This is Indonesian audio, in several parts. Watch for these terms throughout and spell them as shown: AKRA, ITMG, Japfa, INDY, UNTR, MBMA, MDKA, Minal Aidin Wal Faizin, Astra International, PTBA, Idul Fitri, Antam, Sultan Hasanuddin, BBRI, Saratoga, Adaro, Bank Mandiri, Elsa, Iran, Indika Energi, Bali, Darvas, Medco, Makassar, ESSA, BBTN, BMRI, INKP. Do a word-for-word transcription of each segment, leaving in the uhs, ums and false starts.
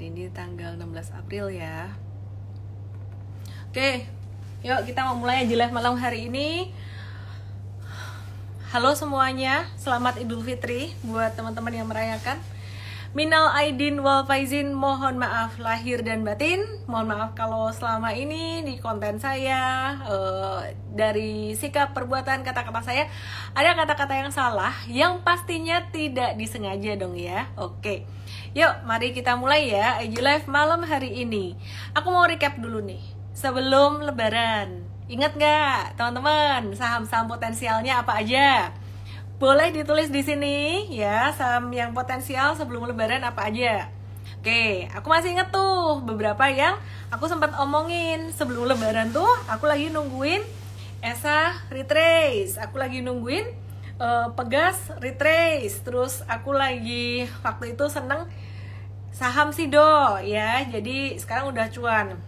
Hari ini tanggal enam belas April ya. Oke, yuk kita mau mulai aja live malam hari ini. Halo semuanya, selamat Idul Fitri buat teman-teman yang merayakan. Minal aidin wal faizin, mohon maaf lahir dan batin. Mohon maaf kalau selama ini di konten saya uh, dari sikap, perbuatan, kata-kata saya ada kata-kata yang salah, yang pastinya tidak disengaja dong ya. Oke, yuk mari kita mulai ya I G Live malam hari ini. Aku mau recap dulu nih sebelum Lebaran. Ingat nggak teman-teman saham-saham potensialnya apa aja? Boleh ditulis di sini ya, saham yang potensial sebelum Lebaran apa aja. Oke, aku masih inget tuh beberapa yang aku sempat omongin sebelum Lebaran tuh. Aku lagi nungguin ESSA retrace, aku lagi nungguin uh, Pegas retrace, terus aku lagi waktu itu seneng saham Sido ya, jadi sekarang udah cuan.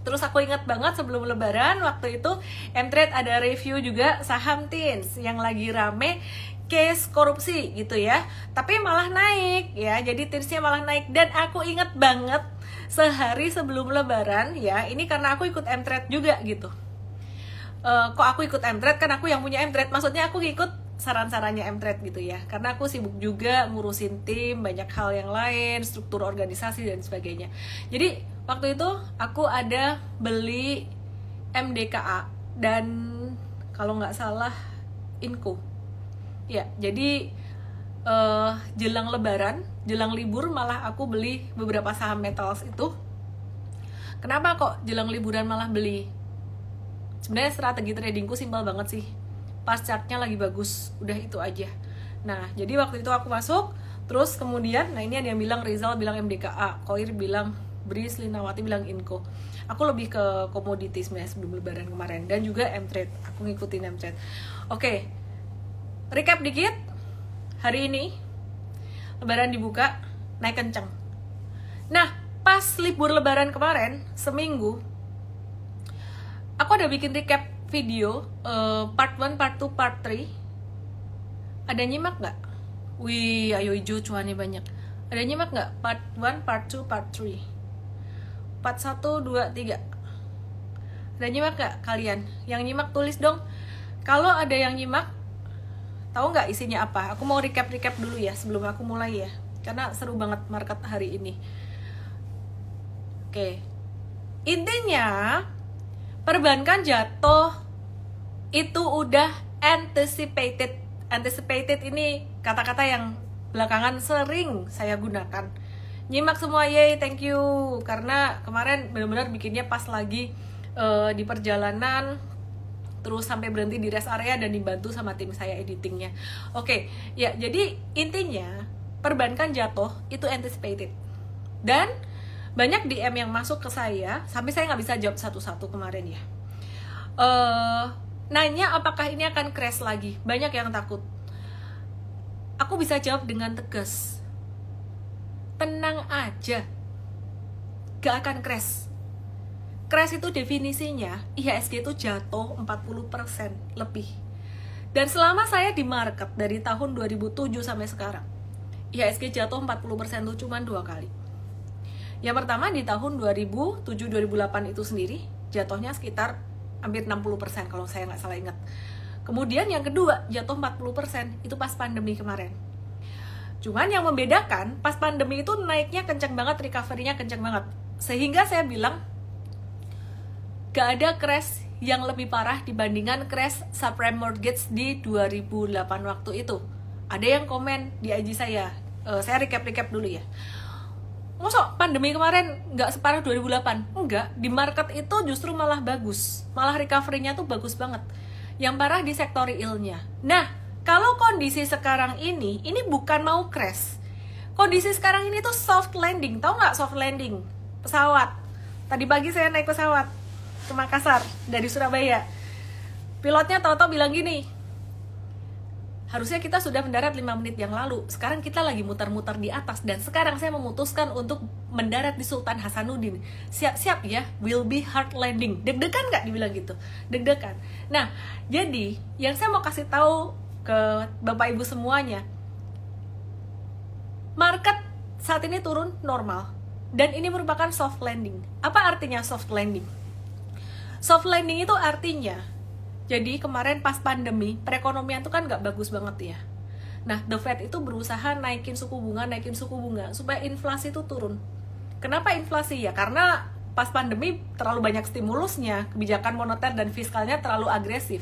Terus aku ingat banget sebelum Lebaran waktu itu Emtrade ada review juga saham Tins yang lagi rame case korupsi gitu ya. Tapi malah naik ya, jadi Tinsnya malah naik. Dan aku ingat banget sehari sebelum Lebaran ya, ini karena aku ikut Emtrade juga gitu. E, kok aku ikut Emtrade? Kan aku yang punya Emtrade, maksudnya aku ikut saran-sarannya Emtrade gitu ya. Karena aku sibuk juga ngurusin tim, banyak hal yang lain, struktur organisasi dan sebagainya. Jadi waktu itu aku ada beli M D K A dan kalau nggak salah INCO. Ya, jadi eh, jelang Lebaran, jelang libur malah aku beli beberapa saham metals itu. Kenapa kok jelang liburan malah beli? Sebenarnya strategi tradingku simpel banget sih. Pas chartnya lagi bagus, udah itu aja. Nah, jadi waktu itu aku masuk, terus kemudian, nah ini ada yang bilang Rizal bilang M D K A, Koir bilang Bris, Linawati bilang INCO. Aku lebih ke komoditi sebenarnya sebelum Lebaran kemarin, dan juga Emtrade, aku ngikutin Emtrade. Oke, recap dikit, hari ini Lebaran dibuka, naik kenceng. Nah, pas libur Lebaran kemarin, seminggu, aku ada bikin recap video uh, part one, part two, part three. Ada nyimak nggak? Wih, ayo hijau cuannya banyak. Ada nyimak nggak? Part one, part two, part three. Part satu, dua, tiga. Ada nyimak nggak kalian? Yang nyimak tulis dong. Kalau ada yang nyimak, tahu nggak isinya apa? Aku mau recap-recap dulu ya sebelum aku mulai ya, karena seru banget market hari ini. Oke, intinya perbankan jatuh itu udah anticipated. Anticipated ini kata-kata yang belakangan sering saya gunakan. Nyimak semua, yay, thank you. Karena kemarin benar-benar bikinnya pas lagi uh, di perjalanan, terus sampai berhenti di rest area dan dibantu sama tim saya editingnya. Oke, ya jadi intinya perbankan jatuh itu anticipated. Dan banyak D M yang masuk ke saya, sampai saya nggak bisa jawab satu-satu kemarin ya. Uh, nanya apakah ini akan crash lagi, banyak yang takut. Aku bisa jawab dengan tegas, tenang aja, gak akan crash. Crash itu definisinya, I H S G itu jatuh empat puluh persen lebih. Dan selama saya di market dari tahun dua ribu tujuh sampai sekarang, I H S G jatuh empat puluh persen itu cuma dua kali. Yang pertama di tahun dua ribu tujuh dua ribu delapan itu sendiri jatuhnya sekitar hampir enam puluh persen kalau saya nggak salah ingat. Kemudian yang kedua jatuh empat puluh persen itu pas pandemi kemarin. Cuman yang membedakan pas pandemi itu naiknya kencang banget, recovery-nya kencang banget. Sehingga saya bilang gak ada crash yang lebih parah dibandingkan crash subprime mortgage di dua ribu delapan waktu itu. Ada yang komen di I G saya, uh, saya recap-recap dulu ya. Masa pandemi kemarin nggak separah dua ribu delapan? Enggak, di market itu justru malah bagus. Malah recovery-nya tuh bagus banget. Yang parah di sektor realnya. Nah, kalau kondisi sekarang ini, ini bukan mau crash. Kondisi sekarang ini tuh soft landing. Tahu nggak soft landing? Pesawat. Tadi pagi saya naik pesawat ke Makassar dari Surabaya. Pilotnya tau-tau bilang gini, harusnya kita sudah mendarat lima menit yang lalu. Sekarang kita lagi muter-muter di atas. Dan sekarang saya memutuskan untuk mendarat di Sultan Hasanuddin. Siap-siap ya, will be hard landing. Deg-degan nggak dibilang gitu? Deg-degan. Nah, jadi yang saya mau kasih tahu ke Bapak Ibu semuanya, market saat ini turun normal. Dan ini merupakan soft landing. Apa artinya soft landing? Soft landing itu artinya, jadi kemarin pas pandemi, perekonomian itu kan nggak bagus banget ya. Nah, The Fed itu berusaha naikin suku bunga, naikin suku bunga, supaya inflasi itu turun. Kenapa inflasi? Ya karena pas pandemi terlalu banyak stimulusnya, kebijakan moneter dan fiskalnya terlalu agresif.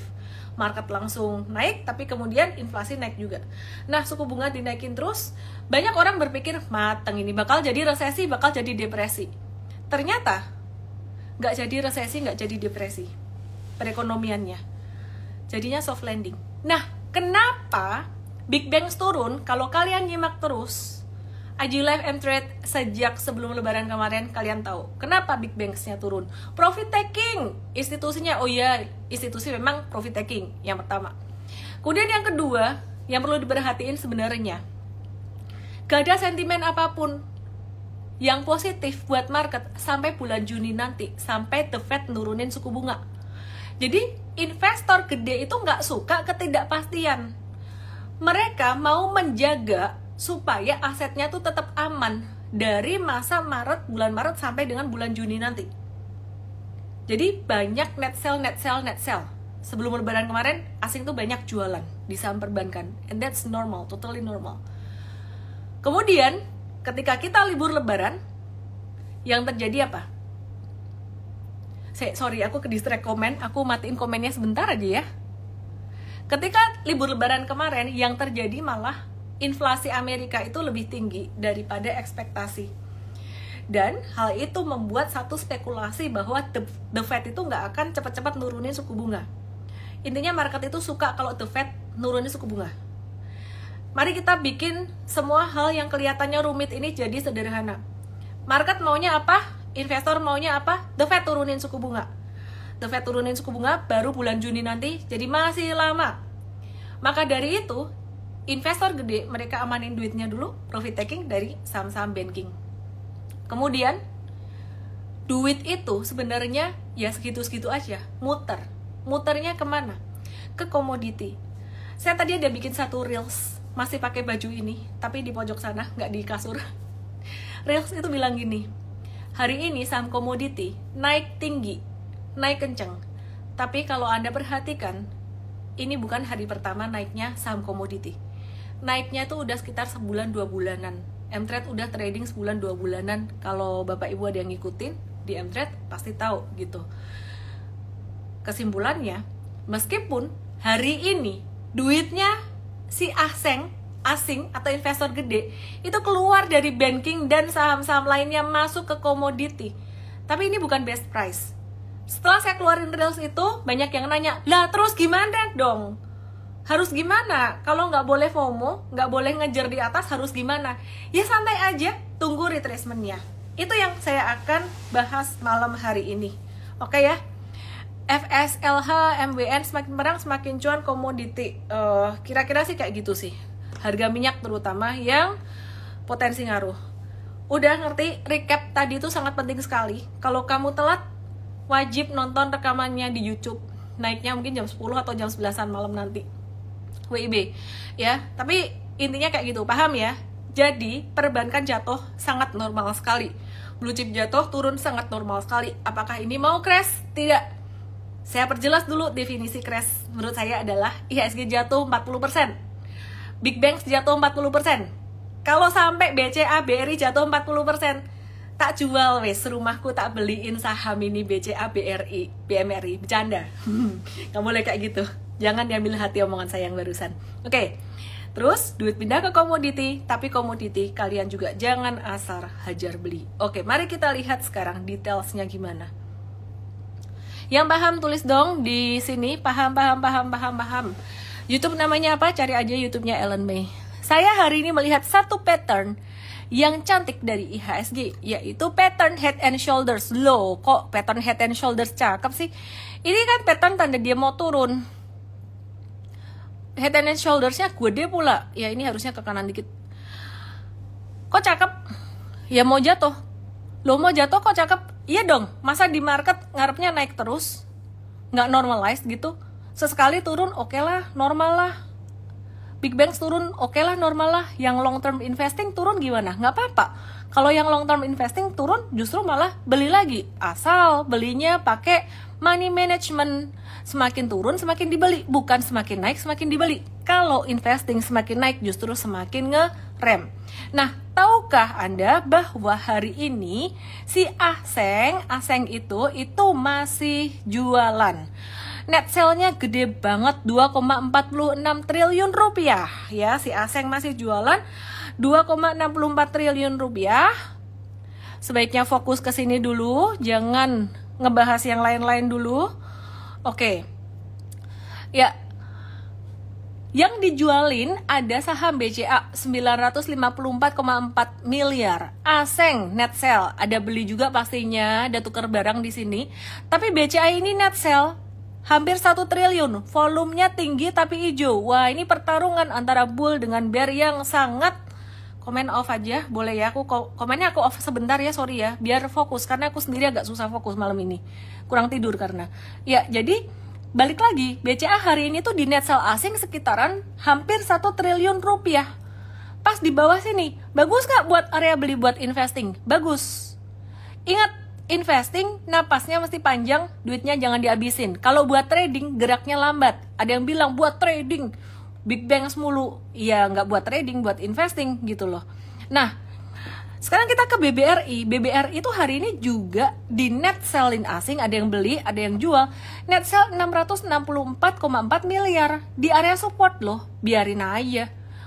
Market langsung naik, tapi kemudian inflasi naik juga. Nah, suku bunga dinaikin terus, banyak orang berpikir, mateng ini bakal jadi resesi, bakal jadi depresi. Ternyata, nggak jadi resesi, nggak jadi depresi. Perekonomiannya. Jadinya soft landing. Nah, kenapa Big Bang turun? Kalau kalian nyimak terus I G Live Emtrade sejak sebelum Lebaran kemarin, kalian tahu kenapa Big Bang-nya turun. Profit taking institusinya, oh iya, institusi memang profit taking yang pertama. Kemudian yang kedua yang perlu diperhatiin sebenarnya, gak ada sentimen apapun yang positif buat market sampai bulan Juni nanti, sampai The Fed nurunin suku bunga. Jadi investor gede itu nggak suka ketidakpastian. Mereka mau menjaga supaya asetnya tuh tetap aman dari masa Maret, bulan Maret sampai dengan bulan Juni nanti. Jadi banyak net sell, net sell, net sell. Sebelum Lebaran kemarin, asing tuh banyak jualan di saham perbankan. And that's normal, totally normal. Kemudian, ketika kita libur Lebaran, yang terjadi apa? Saya, sorry, aku ke-distract komen, aku matiin komennya sebentar aja ya. Ketika libur Lebaran kemarin, yang terjadi malah inflasi Amerika itu lebih tinggi daripada ekspektasi. Dan hal itu membuat satu spekulasi bahwa The Fed itu nggak akan cepat-cepat nurunin suku bunga. Intinya market itu suka kalau The Fed nurunin suku bunga. Mari kita bikin semua hal yang kelihatannya rumit ini jadi sederhana. Market maunya apa? Investor maunya apa? The Fed turunin suku bunga. The Fed turunin suku bunga baru bulan Juni nanti, jadi masih lama. Maka dari itu, investor gede mereka amanin duitnya dulu, profit taking dari saham-saham banking. Kemudian, duit itu sebenarnya ya segitu-segitu aja, muter. Muternya kemana? Ke komoditi. Saya tadi ada bikin satu reels, masih pakai baju ini, tapi di pojok sana, nggak di kasur. Reels itu bilang gini, hari ini saham komoditi naik tinggi, naik kenceng. Tapi kalau Anda perhatikan, ini bukan hari pertama naiknya saham komoditi. Naiknya itu udah sekitar sebulan dua bulanan. Emtrade udah trading sebulan dua bulanan. Kalau Bapak Ibu ada yang ngikutin di Emtrade pasti tahu gitu. Kesimpulannya, meskipun hari ini duitnya si asing, asing atau investor gede itu keluar dari banking dan saham-saham lainnya masuk ke komoditi, tapi ini bukan best price. Setelah saya keluarin reels itu, banyak yang nanya, lah terus gimana dong? Harus gimana? Kalau nggak boleh FOMO, nggak boleh ngejar di atas, harus gimana? Ya santai aja, tunggu retracementnya. Itu yang saya akan bahas malam hari ini. Oke ya? F S L H, M W N, semakin merang, semakin cuan, komoditi. Uh, kira-kira sih kayak gitu sih. Harga minyak terutama yang potensi ngaruh. Udah ngerti, recap tadi itu sangat penting sekali. Kalau kamu telat, wajib nonton rekamannya di YouTube. Naiknya mungkin jam sepuluh atau jam sebelas-an malam nanti. W I B ya, tapi intinya kayak gitu, paham ya? Jadi, perbankan jatuh sangat normal sekali. Blue chip jatuh turun sangat normal sekali. Apakah ini mau crash? Tidak. Saya perjelas dulu definisi crash. Menurut saya adalah I H S G jatuh empat puluh persen. Big Banks jatuh empat puluh persen. Kalau sampai B C A, B R I jatuh empat puluh persen. Tak jual wes, rumahku tak beliin saham ini B C A, B R I, B M R I, bercanda. Nggak boleh kayak gitu. Jangan diambil hati omongan saya yang barusan. Oke, okay. Terus duit pindah ke komoditi, tapi komoditi kalian juga jangan asal hajar beli. Oke, okay, mari kita lihat sekarang detailsnya gimana. Yang paham tulis dong di sini, paham, paham, paham, paham, paham. YouTube namanya apa? Cari aja YouTube-nya Ellen May. Saya hari ini melihat satu pattern yang cantik dari I H S G, yaitu pattern Head and Shoulders. Loh, kok pattern Head and Shoulders cakep sih? Ini kan pattern tanda dia mau turun. Head and Shoulders-nya gede pula. Ya, ini harusnya ke kanan dikit. Kok cakep? Ya mau jatuh. Loh, mau jatuh kok cakep? Iya dong, masa di market ngarepnya naik terus? Nggak normalize gitu. Sesekali turun, oke lah, normal lah. big banks turun, oke okay lah, normal lah. Yang long term investing turun gimana? Nggak apa-apa. Kalau yang long term investing turun justru malah beli lagi. Asal belinya pakai money management. Semakin turun semakin dibeli, bukan semakin naik semakin dibeli. Kalau investing semakin naik justru semakin ngerem. Nah, tahukah Anda bahwa hari ini si Aseng, Aseng itu, itu masih jualan. Net sale-nya gede banget, dua koma empat enam triliun rupiah. Ya, si Aseng masih jualan dua koma enam empat triliun rupiah. Sebaiknya fokus ke sini dulu, jangan ngebahas yang lain-lain dulu. Oke. Ya. Yang dijualin ada saham B C A sembilan ratus lima puluh empat koma empat miliar. Aseng net sale, ada beli juga pastinya, ada tuker barang di sini. Tapi B C A ini net sale hampir satu triliun, volumenya tinggi tapi hijau. Wah, ini pertarungan antara bull dengan bear yang sangat. Komen off aja, boleh ya? Aku komennya aku off sebentar ya, sorry ya, biar fokus, karena aku sendiri agak susah fokus malam ini, kurang tidur karena. Ya, jadi balik lagi, B C A hari ini tuh di net sale asing sekitaran hampir satu triliun rupiah. Pas di bawah sini, bagus nggak buat area beli buat investing? Bagus. Ingat, investing, napasnya mesti panjang, duitnya jangan dihabisin. Kalau buat trading, geraknya lambat. Ada yang bilang buat trading, big banks mulu. Ya, nggak buat trading, buat investing gitu loh. Nah, sekarang kita ke B B R I. B B R I itu hari ini juga di net sell-in asing, ada yang beli, ada yang jual. Net sell enam ratus enam puluh empat koma empat miliar, di area support loh, biarin aja.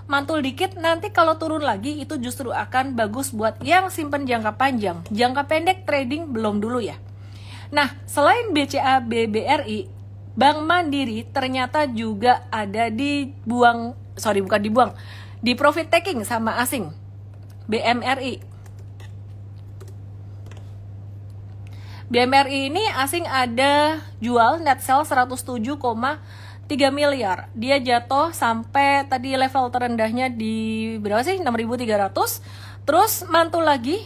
Mantul dikit, nanti kalau turun lagi itu justru akan bagus buat yang simpen jangka panjang. Jangka pendek trading belum dulu ya. Nah, selain B C A, B B R I, Bank Mandiri ternyata juga ada dibuang, sorry bukan dibuang, di profit taking sama asing. B M R I. B M R I ini asing ada jual net sell seratus tujuh koma tiga miliar. Dia jatuh sampai tadi level terendahnya di berapa sih? enam ribu tiga ratus. Terus mantul lagi.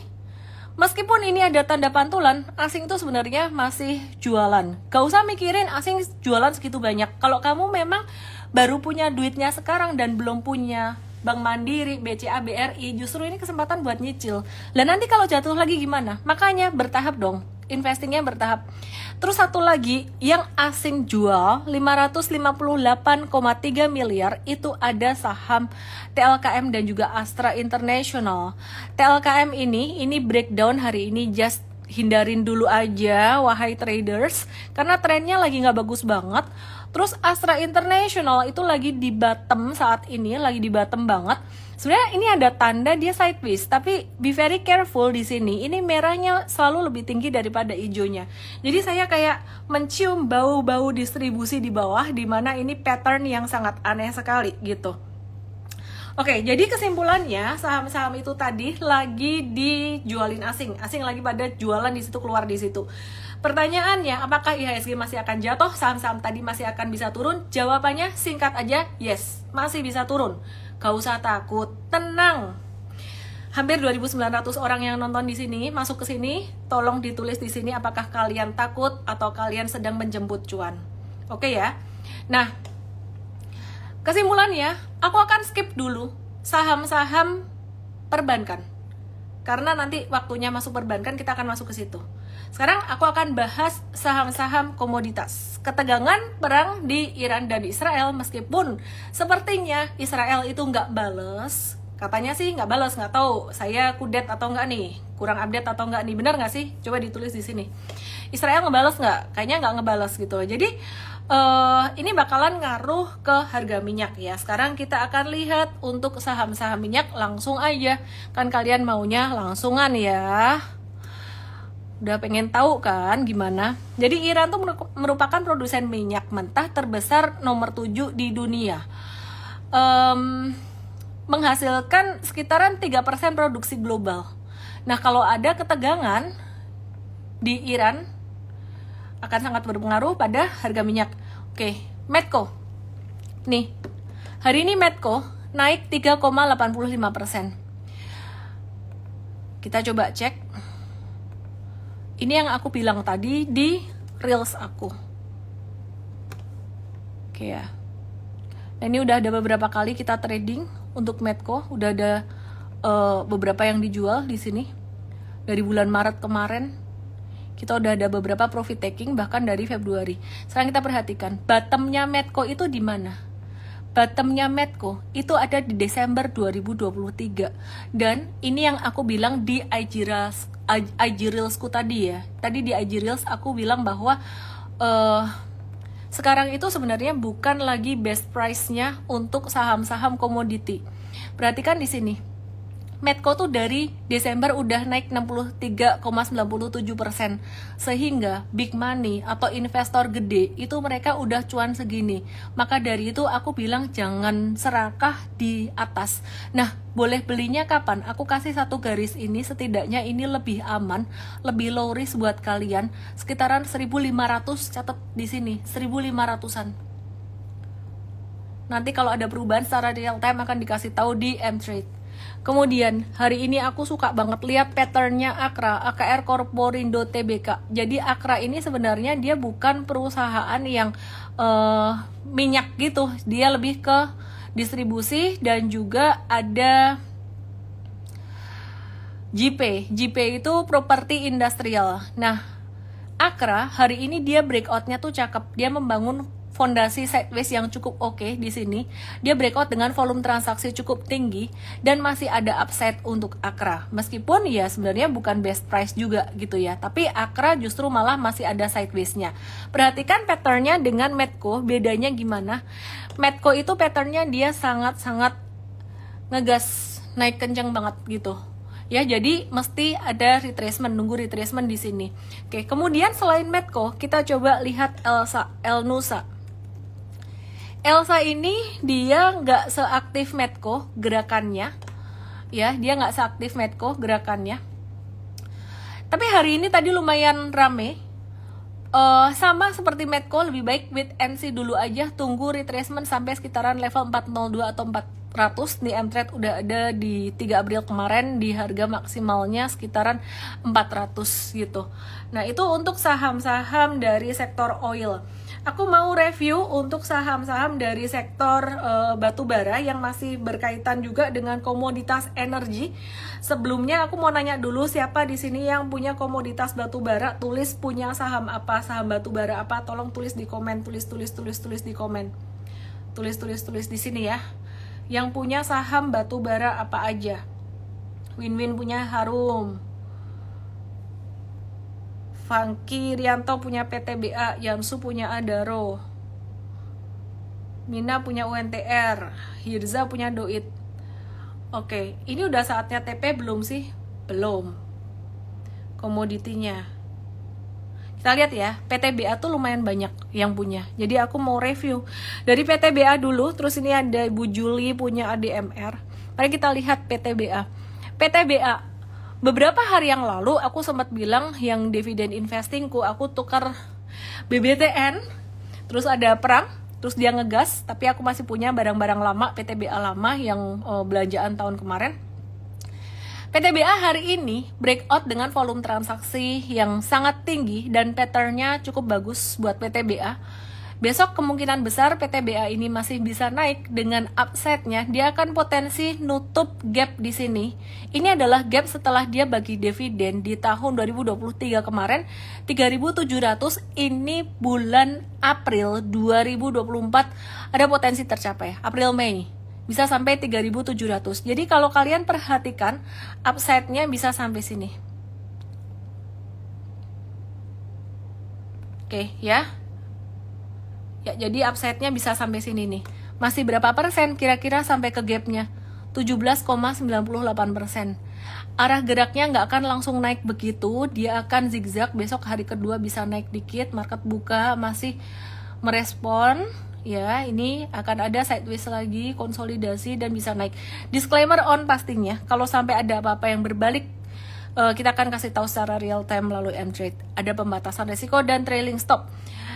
Meskipun ini ada tanda pantulan, asing tuh sebenarnya masih jualan. Gak usah mikirin asing jualan segitu banyak. Kalau kamu memang baru punya duitnya sekarang dan belum punya Bank Mandiri, B C A, B R I, justru ini kesempatan buat nyicil. Dan nanti kalau jatuh lagi gimana? Makanya bertahap dong. Investingnya bertahap. Terus satu lagi, yang asing jual lima ratus lima puluh delapan koma tiga miliar itu ada saham T L K M dan juga Astra International. T L K M ini, ini breakdown hari ini, just hindarin dulu aja, wahai traders, karena trennya lagi nggak bagus banget. Terus Astra International itu lagi di bottom saat ini, lagi di bottom banget. Sebenarnya ini ada tanda dia sideways, tapi be very careful di sini. Ini merahnya selalu lebih tinggi daripada hijaunya. Jadi saya kayak mencium bau-bau distribusi di bawah, di mana ini pattern yang sangat aneh sekali gitu. Oke, jadi kesimpulannya saham-saham itu tadi lagi dijualin asing. Asing lagi pada jualan di situ, keluar di situ. Pertanyaannya, apakah I H S G masih akan jatuh? Saham-saham tadi masih akan bisa turun? Jawabannya singkat aja, yes, masih bisa turun. Gak usah takut, tenang. Hampir dua ribu sembilan ratus orang yang nonton di sini, masuk ke sini, tolong ditulis di sini apakah kalian takut atau kalian sedang menjemput cuan. Oke ya. Nah, kesimpulannya, aku akan skip dulu saham-saham perbankan. Karena nanti waktunya masuk perbankan kita akan masuk ke situ. Sekarang aku akan bahas saham-saham komoditas. Ketegangan perang di Iran dan Israel, meskipun sepertinya Israel itu nggak bales. Katanya sih nggak bales, nggak tahu saya kudet atau nggak nih, kurang update atau nggak nih, benar nggak sih? Coba ditulis di sini. Israel ngebales nggak? Kayaknya nggak ngebales gitu. Jadi uh, ini bakalan ngaruh ke harga minyak ya. Sekarang kita akan lihat untuk saham-saham minyak langsung aja. Kan kalian maunya langsungan ya. Udah pengen tahu kan gimana. Jadi Iran tuh merupakan produsen minyak mentah terbesar nomor tujuh di dunia. um, Menghasilkan sekitaran tiga persen produksi global. Nah, kalau ada ketegangan di Iran akan sangat berpengaruh pada harga minyak. Oke, Medco. Nih, hari ini Medco naik tiga koma delapan lima persen. Kita coba cek. Ini yang aku bilang tadi di Reels aku. Oke ya. Nah, ini udah ada beberapa kali kita trading untuk Medco, udah ada uh, beberapa yang dijual di sini. Dari bulan Maret kemarin kita udah ada beberapa profit taking, bahkan dari Februari. Sekarang kita perhatikan bottomnya Medco itu di mana? Bottomnya Medco itu ada di Desember dua ribu dua puluh tiga, dan ini yang aku bilang di I G Reels, I G Reelsku tadi ya. Tadi di I G Reels aku bilang bahwa uh, sekarang itu sebenarnya bukan lagi best price-nya untuk saham-saham komoditi. Perhatikan di sini, Medco tuh dari Desember udah naik enam puluh tiga koma sembilan tujuh persen, sehingga big money atau investor gede itu mereka udah cuan segini. Maka dari itu aku bilang jangan serakah di atas. Nah, boleh belinya kapan? Aku kasih satu garis ini, setidaknya ini lebih aman, lebih low risk buat kalian. Sekitaran seribu lima ratus, catat di sini, seribu lima ratusan. Nanti kalau ada perubahan secara real time akan dikasih tahu di Emtrade. Kemudian hari ini aku suka banget lihat patternnya AKRA, A K R Corporindo T B K. Jadi AKRA ini sebenarnya dia bukan perusahaan yang uh, minyak gitu, dia lebih ke distribusi dan juga ada J P. J P itu properti industrial. Nah, AKRA hari ini dia breakoutnya tuh cakep, dia membangun fondasi sideways yang cukup oke okay di sini. Dia breakout dengan volume transaksi cukup tinggi dan masih ada upside untuk AKRA. Meskipun ya sebenarnya bukan best price juga gitu ya, tapi AKRA justru malah masih ada sideways-nya. Perhatikan patternnya dengan Medco, bedanya gimana? Medco itu patternnya dia sangat-sangat ngegas, naik kenceng banget gitu. Ya, jadi mesti ada retracement, nunggu retracement di sini. Oke, kemudian selain Medco, kita coba lihat Elsa, Elnusa. Elsa ini dia nggak seaktif Medco gerakannya, ya dia nggak seaktif Medco gerakannya. Tapi hari ini tadi lumayan rame, uh, sama seperti Medco, lebih baik wait and see dulu aja, tunggu retracement sampai sekitaran level empat nol dua atau empat ratus. Di Emtrade udah ada di tiga April kemarin di harga maksimalnya sekitaran empat ratus gitu. Nah itu untuk saham-saham dari sektor oil. Aku mau review untuk saham-saham dari sektor uh, batu bara yang masih berkaitan juga dengan komoditas energi. Sebelumnya aku mau nanya dulu, siapa di sini yang punya komoditas batu bara? Tulis punya saham apa, saham batu bara apa? Tolong tulis di komen, tulis tulis tulis tulis di komen. Tulis tulis tulis di sini ya. Yang punya saham batu bara apa aja? Win-win punya Harum. Funky Rianto punya P T B A, Yamsu punya Adaro, Mina punya U N T R, Hirza punya Doit. Oke, ini udah saatnya T P belum sih? Belum. Komoditinya kita lihat ya, P T B A tuh lumayan banyak yang punya. Jadi aku mau review dari P T B A dulu, terus ini ada Bu Juli punya A D M R. Mari kita lihat P T B A. P T B A beberapa hari yang lalu aku sempat bilang yang dividen investingku aku tukar B B T N, terus ada perang, terus dia ngegas, tapi aku masih punya barang-barang lama, P T B A lama yang oh, belanjaan tahun kemarin. P T B A hari ini breakout dengan volume transaksi yang sangat tinggi dan patternnya cukup bagus buat P T B A. Besok kemungkinan besar P T B A ini masih bisa naik dengan upside-nya. Dia akan potensi nutup gap di sini. Ini adalah gap setelah dia bagi dividen di tahun dua ribu dua puluh tiga kemarin tiga ribu tujuh ratus. Ini bulan April dua ribu dua puluh empat ada potensi tercapai. April Mei bisa sampai tiga ribu tujuh ratus. Jadi kalau kalian perhatikan upside-nya bisa sampai sini. Oke, ya. Ya, jadi upside-nya bisa sampai sini nih. Masih berapa persen kira-kira sampai ke gap-nya? tujuh belas koma sembilan delapan persen. Arah geraknya nggak akan langsung naik begitu. Dia akan zigzag, besok hari kedua bisa naik dikit. Market buka masih merespon. Ya, ini akan ada sideways lagi, konsolidasi, dan bisa naik. Disclaimer on pastinya, kalau sampai ada apa-apa yang berbalik, kita akan kasih tahu secara real time melalui Emtrade. Ada pembatasan resiko dan trailing stop.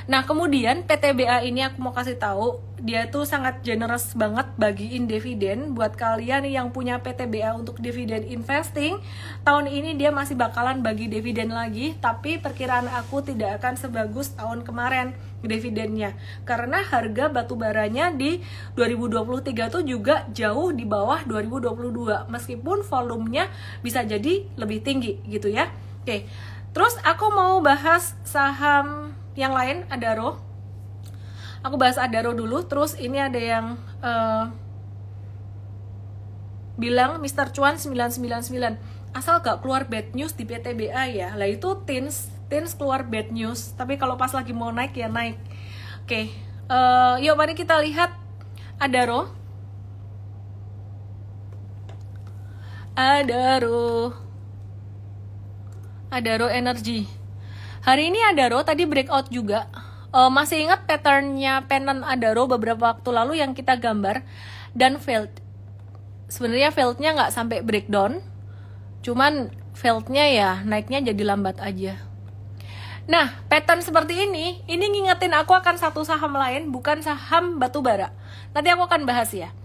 Nah, kemudian P T B A ini aku mau kasih tahu, dia tuh sangat generous banget bagiin dividen. Buat kalian yang punya P T B A untuk dividen investing, tahun ini dia masih bakalan bagi dividen lagi, tapi perkiraan aku tidak akan sebagus tahun kemarin dividennya, karena harga batubaranya di dua ribu dua puluh tiga tuh juga jauh di bawah dua ribu dua puluh dua, meskipun volumenya bisa jadi lebih tinggi gitu ya. Oke, terus aku mau bahas saham yang lain, Adaro. Aku bahas Adaro dulu. Terus ini ada yang uh, bilang mister Cuan sembilan sembilan sembilan, asal gak keluar bad news di P T B A ya. Lah itu Tins, Tins keluar bad news, tapi kalau pas lagi mau naik ya naik. Oke, okay. uh, yuk mari kita lihat Adaro. Adaro Adaro Energy. Hari ini Adaro tadi breakout juga. E, masih ingat patternnya penen Adaro beberapa waktu lalu yang kita gambar dan failed. Sebenarnya failednya nggak sampai breakdown, cuman failednya ya naiknya jadi lambat aja. Nah, pattern seperti ini, ini ngingetin aku akan satu saham lain, bukan saham batubara. Nanti aku akan bahas ya.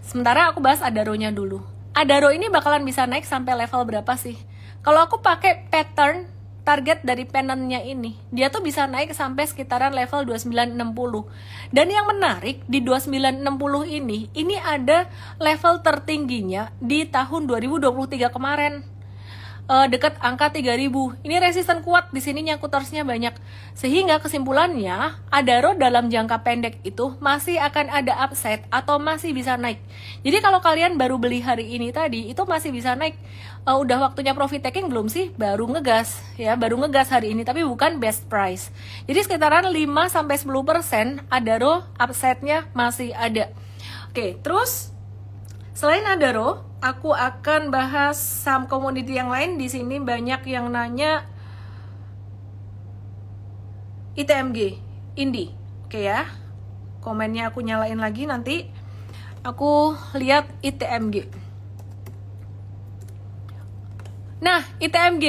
Sementara aku bahas Adaronya dulu. Adaro ini bakalan bisa naik sampai level berapa sih? Kalau aku pakai pattern target dari penennya ini, dia tuh bisa naik sampai sekitaran level dua sembilan enam nol. Dan yang menarik di dua sembilan enam nol ini, ini ada level tertingginya di tahun dua ribu dua puluh tiga kemarin, e, dekat angka tiga ribu. Ini resisten kuat di sini, nyakutorsnya banyak. Sehingga kesimpulannya, Adaro dalam jangka pendek itu masih akan ada upside atau masih bisa naik. Jadi kalau kalian baru beli hari ini tadi, itu masih bisa naik. Uh, udah waktunya profit taking belum sih? Baru ngegas ya, baru ngegas hari ini, tapi bukan best price. Jadi sekitaran lima sampai sepuluh persen Adaro upside-nya masih ada. Oke, terus selain Adaro, aku akan bahas saham komoditi yang lain. Di sini banyak yang nanya I T M G, INDY. Oke ya. Komennya aku nyalain lagi nanti. Aku lihat I T M G. Nah, I T M G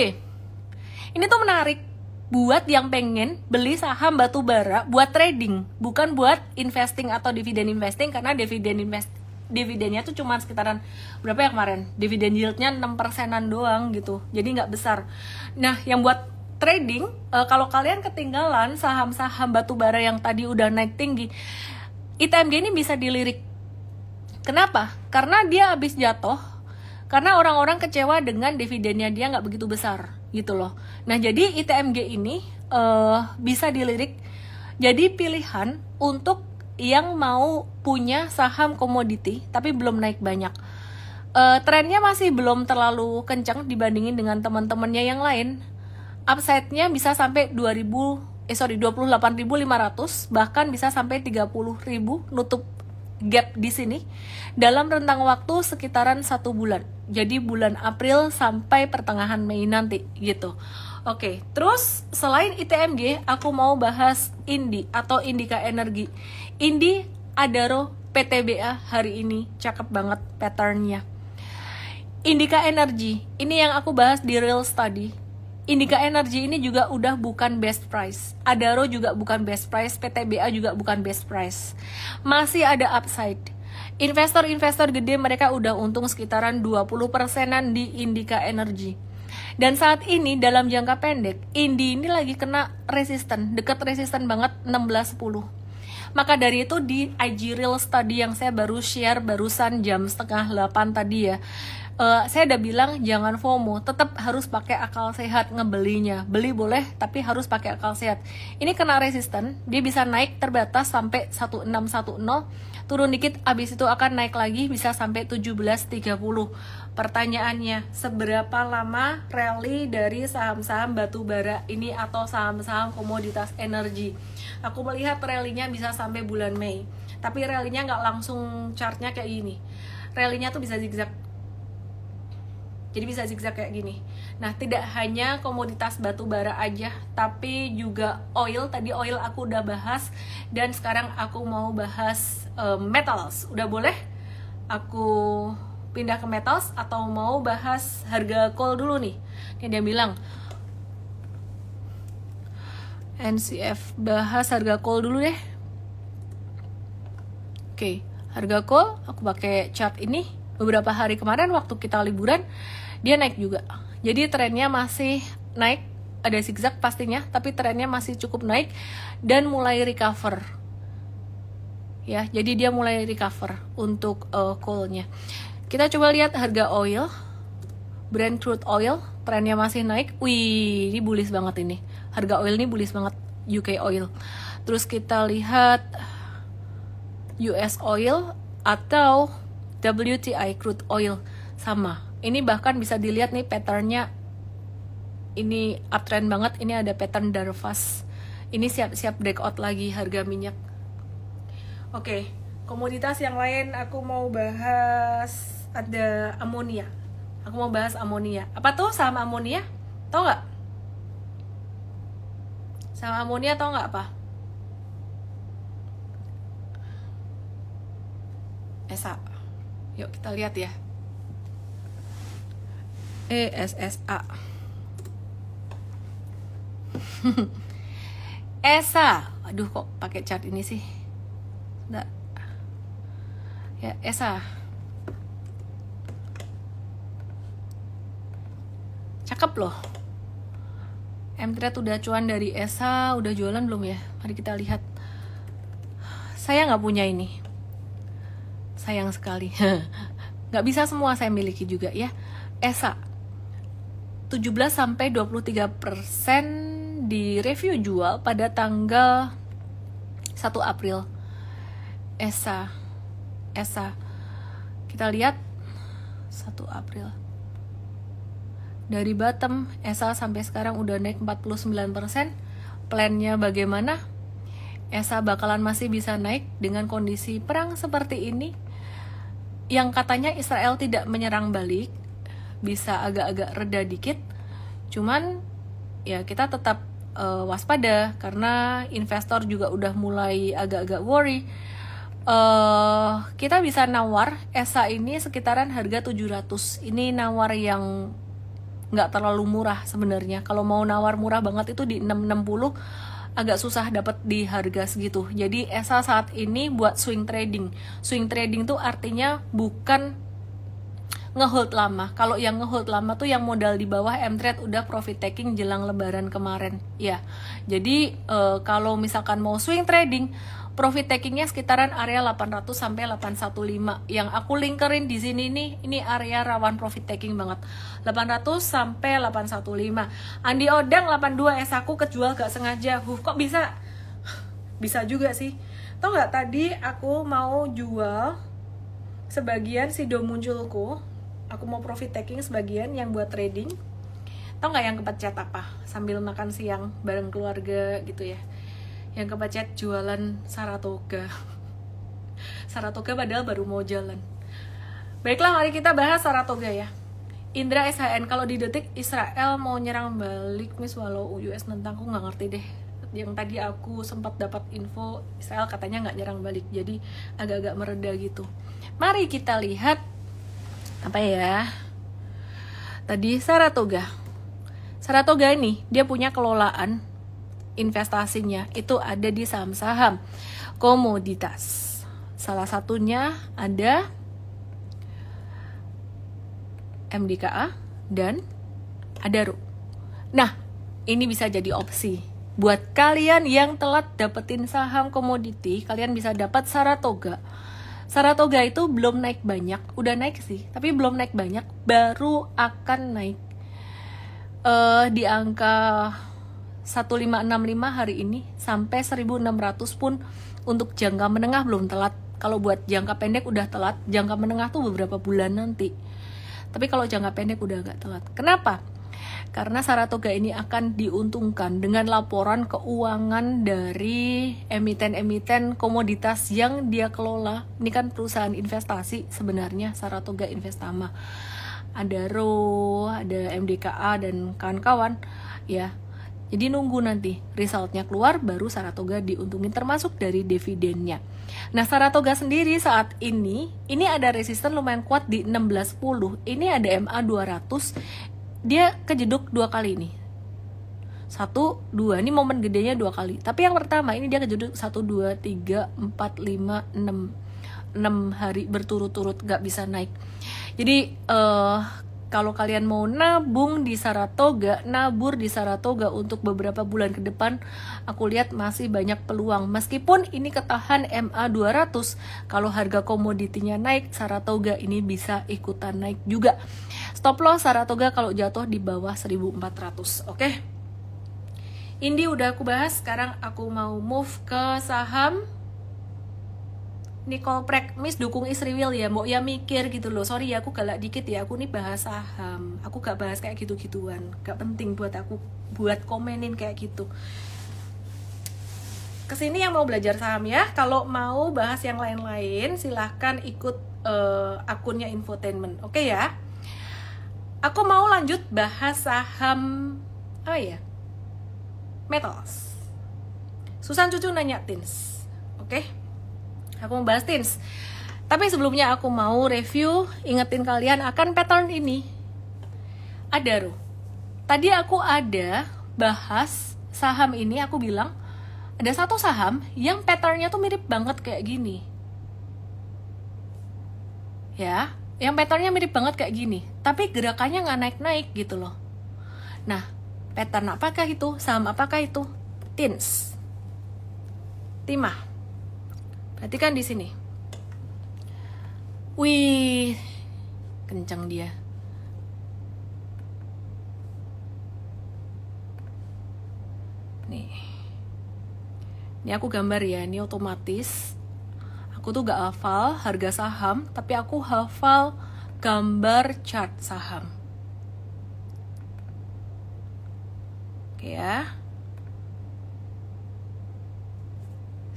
ini tuh menarik buat yang pengen beli saham batubara buat trading, bukan buat investing atau dividen investing, karena dividen invest dividennya tuh cuma sekitaran berapa ya kemarin? Dividen yieldnya enam persenan doang gitu, jadi nggak besar. Nah, yang buat trading, e, kalau kalian ketinggalan saham-saham batubara yang tadi udah naik tinggi, I T M G ini bisa dilirik. Kenapa? Karena dia habis jatuh. Karena orang-orang kecewa dengan dividennya dia nggak begitu besar gitu loh. Nah, jadi I T M G ini uh, bisa dilirik jadi pilihan untuk yang mau punya saham komoditi tapi belum naik banyak. Uh, trennya masih belum terlalu kencang dibandingin dengan teman-temannya yang lain. Upside-nya bisa sampai dua ribu eh sorry dua puluh delapan ribu lima ratus, bahkan bisa sampai tiga puluh ribu nutup gap di sini dalam rentang waktu sekitaran satu bulan, jadi bulan April sampai pertengahan Mei nanti gitu. Oke, terus selain I T M G aku mau bahas INDY atau Indika Energi. INDY, Adaro, P T B A hari ini cakep banget patternnya. Indika Energi ini yang aku bahas di Reels tadi. Indika Energi ini juga udah bukan best price. Adaro juga bukan best price, P T B A juga bukan best price. Masih ada upside. Investor-investor gede mereka udah untung sekitaran dua puluh persenan di Indika Energi. Dan saat ini dalam jangka pendek, Indy ini lagi kena resisten, dekat resisten banget enam belas sepuluh. Maka dari itu di I G Reels tadi yang saya baru share barusan jam setengah delapan tadi ya, Uh, saya udah bilang jangan FOMO, tetap harus pakai akal sehat ngebelinya. Beli boleh, tapi harus pakai akal sehat. Ini kena resisten, dia bisa naik terbatas sampai enam belas sepuluh, turun dikit, abis itu akan naik lagi bisa sampai tujuh belas tiga puluh. Pertanyaannya, seberapa lama rally dari saham-saham batubara ini atau saham-saham komoditas energi? Aku melihat rally-nya bisa sampai bulan Mei, tapi rally-nya nggak langsung chartnya kayak gini. Rally-nya tuh bisa zigzag. Jadi bisa zigzag kayak gini. Nah, tidak hanya komoditas batu bara aja, tapi juga oil. Tadi oil aku udah bahas, dan sekarang aku mau bahas uh, metals. Udah boleh? Aku pindah ke metals atau mau bahas harga coal dulu nih? Ini dia bilang, N C F. Bahas harga call dulu deh. Oke, harga call aku pakai chart ini. Beberapa hari kemarin waktu kita liburan dia naik juga. Jadi trennya masih naik, ada zigzag pastinya, tapi trennya masih cukup naik dan mulai recover. Ya, jadi dia mulai recover untuk uh, call-nya. Kita coba lihat harga oil. Brent crude oil trennya masih naik. Wih, ini bullish banget ini. Harga oil ini bullish banget, U K oil. Terus kita lihat U S oil atau W T I crude oil sama. Ini bahkan bisa dilihat nih patternnya. Ini uptrend banget, ini ada pattern darvas. Ini siap-siap breakout lagi harga minyak. Oke, komoditas yang lain aku mau bahas ada amonia. Aku mau bahas amonia. Apa tuh saham amonia? Tau nggak? Saham amonia tau nggak apa? ESSA. Yuk kita lihat ya. E S S A. ESSA. Aduh kok pakai chart ini sih? Nggak. Ya ESSA. Cakep loh. Emtrade udah cuan dari ESSA, udah jualan belum ya? Mari kita lihat. Saya nggak punya ini. Sayang sekali. Nggak bisa semua saya miliki juga ya. ESSA tujuh belas sampai dua puluh tiga persen di review jual pada tanggal satu April. ESSA. ESSA. Kita lihat satu April. Dari bottom, ESSA sampai sekarang udah naik empat puluh sembilan persen. Plannya bagaimana? ESSA bakalan masih bisa naik dengan kondisi perang seperti ini. Yang katanya Israel tidak menyerang balik. Bisa agak-agak reda dikit. Cuman ya kita tetap uh, waspada. Karena investor juga udah mulai agak-agak worry. Uh, kita bisa nawar ESSA ini sekitaran harga tujuh ratus. Ini nawar yang nggak terlalu murah sebenarnya. Kalau mau nawar murah banget itu di enam enam puluh agak susah dapat di harga segitu. Jadi ESSA saat ini buat swing trading. Swing trading tuh artinya bukan ngehold lama. Kalau yang ngehold lama tuh yang modal di bawah Emtrade udah profit taking jelang Lebaran kemarin. Ya. Jadi e, kalau misalkan mau swing trading, profit takingnya sekitaran area delapan ratus sampai delapan satu lima. Yang aku lingkerin di sini nih, ini area rawan profit taking banget. delapan ratus sampai delapan satu lima. Andi Odang delapan dua ESSA aku kejual gak sengaja. Huh, kok bisa? Bisa juga sih. Tau nggak tadi aku mau jual sebagian Sido munculku. Aku mau profit taking sebagian yang buat trading. Tau nggak yang kepecet apa? Sambil makan siang bareng keluarga gitu ya. Yang kepecet jualan Saratoga. Saratoga padahal baru mau jalan. Baiklah, mari kita bahas Saratoga ya. Indra S H N, kalau di detik Israel mau nyerang balik Miss walau U S nentang, aku nggak ngerti deh. Yang tadi aku sempat dapat info Israel katanya nggak nyerang balik. Jadi agak-agak mereda gitu. Mari kita lihat apa ya tadi Saratoga. Saratoga ini dia punya kelolaan investasinya itu ada di saham-saham komoditas. Salah satunya ada M D K A dan Adaro. Nah, ini bisa jadi opsi buat kalian yang telat dapetin saham komoditi. Kalian bisa dapat Saratoga. Saratoga itu belum naik banyak, udah naik sih, tapi belum naik banyak, baru akan naik uh, di angka seribu lima ratus enam puluh lima hari ini sampai seribu enam ratus pun untuk jangka menengah belum telat. Kalau buat jangka pendek udah telat, jangka menengah tuh beberapa bulan nanti. Tapi kalau jangka pendek udah agak telat. Kenapa? Karena Saratoga ini akan diuntungkan dengan laporan keuangan dari emiten-emiten komoditas yang dia kelola. Ini kan perusahaan investasi sebenarnya, Saratoga Investama. Ada R O, ada M D K A, dan kawan-kawan. Ya, jadi nunggu nanti resultnya keluar, baru Saratoga diuntungin termasuk dari dividennya. Nah, Saratoga sendiri saat ini, ini ada resisten lumayan kuat di enam belas sepuluh. Ini ada M A dua ratus. Dia kejeduk dua kali ini. Satu, dua. Ini momen gedenya dua kali. Tapi yang pertama ini dia kejadian satu, dua, tiga, empat, lima, enam. Enam hari berturut-turut gak bisa naik. Jadi uh, kalau kalian mau nabung di Saratoga, nabur di Saratoga untuk beberapa bulan ke depan, aku lihat masih banyak peluang. Meskipun ini ketahan M A dua ratus, kalau harga komoditinya naik, Saratoga ini bisa ikutan naik juga. Stop loss Saratoga kalau jatuh di bawah seribu empat ratus, oke? Okay? Indi udah aku bahas, sekarang aku mau move ke saham. Nicole Prek, Miss dukung Israel ya, mau ya mikir gitu loh. Sorry ya, aku galak dikit ya, aku nih bahas saham. Aku gak bahas kayak gitu-gituan. Gak penting buat aku buat komenin kayak gitu. Kesini yang mau belajar saham ya. Kalau mau bahas yang lain-lain, silahkan ikut uh, akunnya infotainment. Oke okay ya. Aku mau lanjut bahas saham. Oh ya, metals. Susan Cucu nanya Tins. Oke okay? Aku mau bahas Tins. Tapi sebelumnya aku mau review, ingetin kalian akan pattern ini. Adaro. Tadi aku ada bahas saham ini, aku bilang ada satu saham yang patternnya tuh mirip banget kayak gini. Ya, yang patternnya mirip banget kayak gini. Tapi gerakannya nggak naik-naik gitu loh. Nah, pattern apakah itu? Saham apakah itu? Tins. Timah. Perhatikan di sini. Wih, kencang dia. Nih. Ini aku gambar ya, ini otomatis. Aku tuh gak hafal harga saham, tapi aku hafal gambar chart saham. Oke ya.